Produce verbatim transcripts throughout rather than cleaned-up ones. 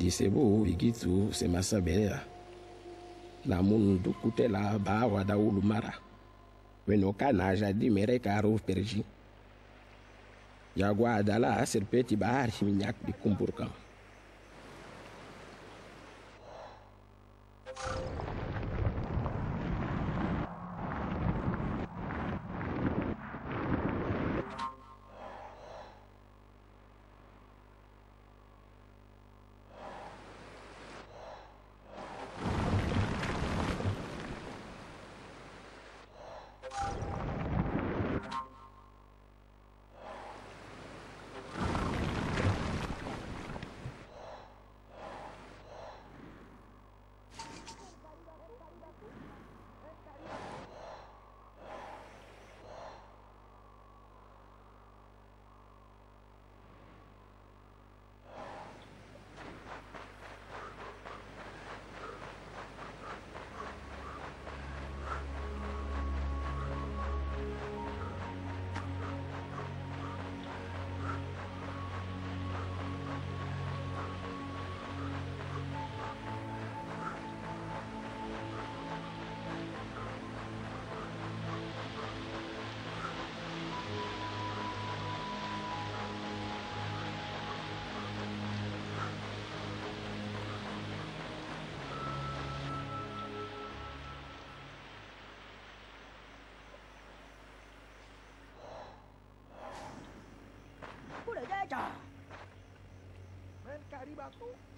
Disebo bigitu semasabea. Namun dukutela bawa daulu mara. Wenokana jadi mereka harus pergi. Jaguar adalah serpeti bahari minyak dikumpulkan.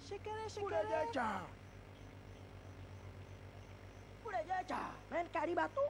Shikere, shikere. Men kari batu.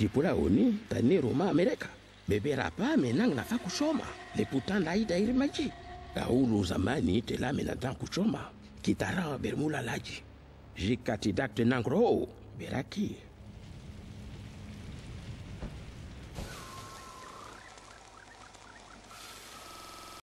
Dipula oni tani Roma Amerika. Beberapa menang nafa kushoma. Leputan lai dairi maji. Kaulu zamani tela menadang kushoma. Kitara bermula laji. Jikati dakte nangro beraki.